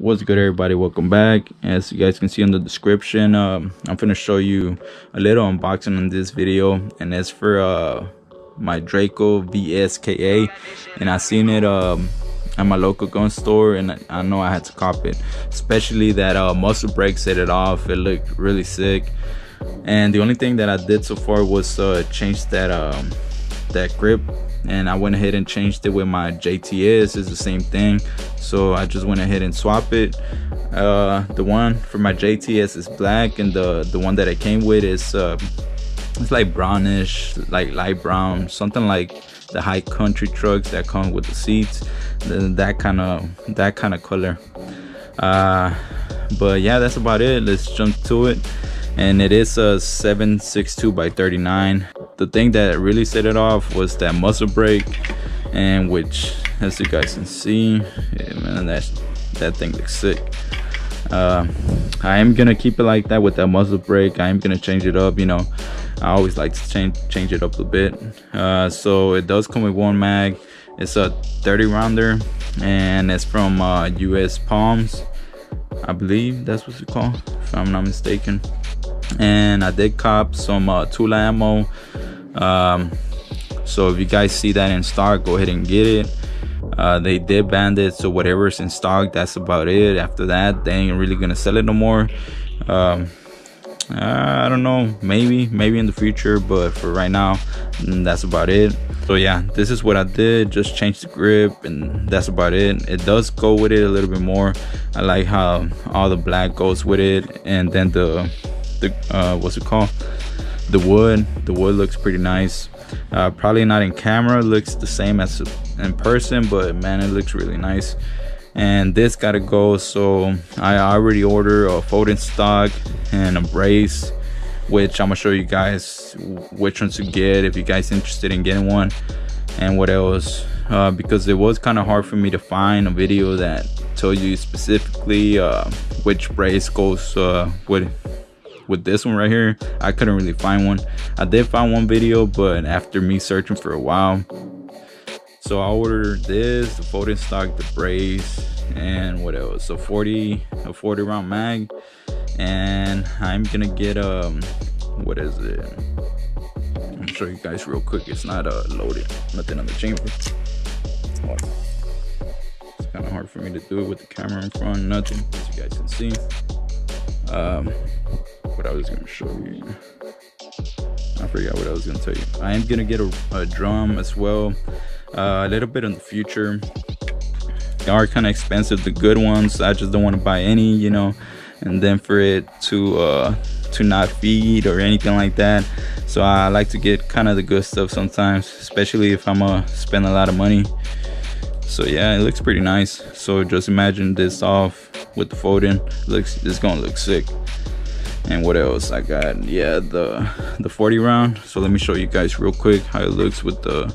What's good, everybody? Welcome back. As you guys can see in the description, I'm gonna show you a little unboxing in this video, and that's for my Draco VSKA. And I seen it at my local gun store, and I know I had to cop it, especially that muzzle brake set it off. It looked really sick, and the only thing that I did so far was change that that grip, and I went ahead and changed it with my JTS. It's the same thing, so I just went ahead and swap it. The one for my JTS is black, and the one that it came with is it's like brownish, like light brown, something like the high country trucks that come with the seats, that kind of color. But yeah, that's about it. Let's jump to it. And it is a 7.62x39. The thing that really set it off was that muzzle brake, and which, as you guys can see, yeah, man, that thing looks sick. I am gonna keep it like that with that muzzle brake. I am gonna change it up, you know. I always like to change it up a bit. So it does come with one mag. It's a 30 rounder, and it's from US Palms, I believe that's what it's called, if I'm not mistaken. And I did cop some Tula ammo, so if you guys see that in stock, go ahead and get it. They did ban it, so whatever's in stock, that's about it. After that, they ain't really gonna sell it no more. I don't know, maybe in the future, but for right now, that's about it. So yeah, this is what I did. Just change the grip, and that's about it. It does go with it a little bit more. I like how all the black goes with it, and then the what's it called, the wood looks pretty nice. Probably not in camera, looks the same as in person, but man, it looks really nice. And this gotta go, so I already ordered a folding stock and a brace, which I'm gonna show you guys which one to get if you guys interested in getting one, and what else, because it was kind of hard for me to find a video that tell you specifically which brace goes with this one right here. I couldn't really find one. I did find one video, but after me searching for a while. So I ordered this, the folding stock, the brace, and what else, a 40 round mag. And I'm gonna get what is it, I'm show you guys real quick. It's not loaded, nothing on the chamber. It's kind of hard for me to do it with the camera in front, nothing, as you guys can see. What I was gonna show you, I forgot what I was gonna tell you. I am gonna get a drum as well, a little bit in the future. They are kind of expensive, the good ones. I just don't want to buy any, you know, and then for it to not feed or anything like that. So I like to get kind of the good stuff sometimes, especially if I'm gonna spend a lot of money. So yeah, it looks pretty nice. So just imagine this off with the folding, it's gonna look sick. And what else I got, yeah, the 40 round. So let me show you guys real quick how it looks with the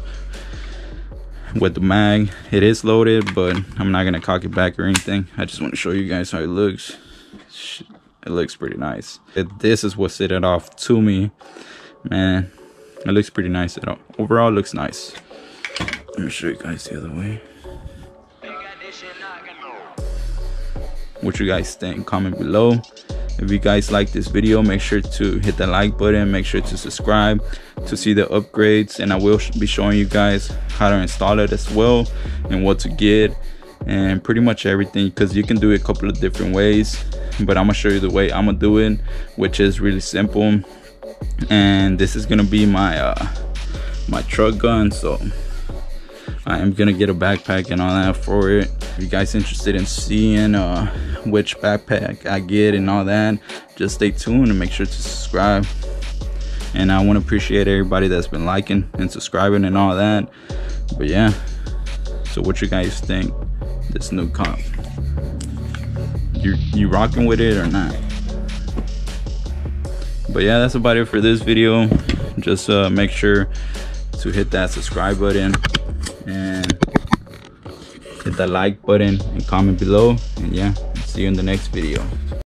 mag. It is loaded, but I'm not gonna cock it back or anything. I just want to show you guys how it looks. It looks pretty nice. This is what set it off to me, man. It looks pretty nice at all. Overall, it looks nice. Let me show you guys the other way. What you guys think, comment below. If you guys like this video, make sure to hit the like button, make sure to subscribe to see the upgrades, and I will be showing you guys how to install it as well, and what to get, and pretty much everything, because you can do it a couple of different ways, but I'm gonna show you the way I'm gonna do it, which is really simple. And this is gonna be my my truck gun, so I am gonna get a backpack and all that for it. If you guys interested in seeing which backpack I get and all that, just stay tuned and make sure to subscribe. And I want to appreciate everybody that's been liking and subscribing and all that. But yeah, so what you guys think, this new comp, you rocking with it or not? But yeah, that's about it for this video. Just make sure to hit that subscribe button and hit the like button and comment below, and yeah, see you in the next video.